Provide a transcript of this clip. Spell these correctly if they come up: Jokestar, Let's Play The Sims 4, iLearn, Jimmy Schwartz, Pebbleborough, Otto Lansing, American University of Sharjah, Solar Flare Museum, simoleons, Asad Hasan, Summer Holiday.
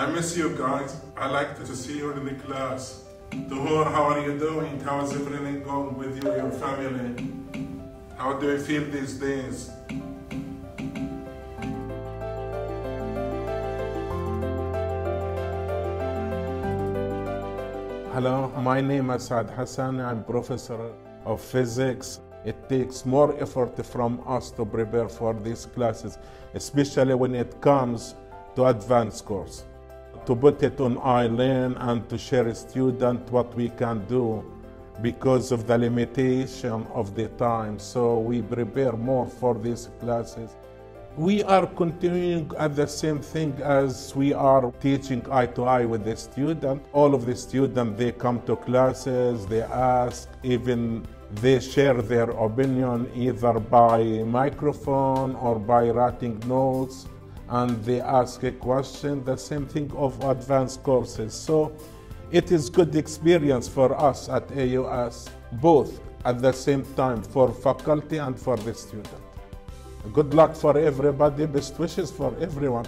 I miss you guys. I like to see you in the class. Duhur, how are you doing? How is everything going with you, your family? How do you feel these days? Hello, my name is Asad Hasan. I'm professor of physics. It takes more effort from us to prepare for these classes, especially when it comes to advanced course. To put it on iLearn and to share student what we can do because of the limitation of the time, so we prepare more for these classes. We are continuing at the same thing as we are teaching eye to eye with the student. All of the students, they come to classes, they ask, even they share their opinion either by microphone or by writing notes, and they ask a question, the same thing of advanced courses. So it is good experience for us at AUS, both at the same time for faculty and for the student. Good luck for everybody, best wishes for everyone.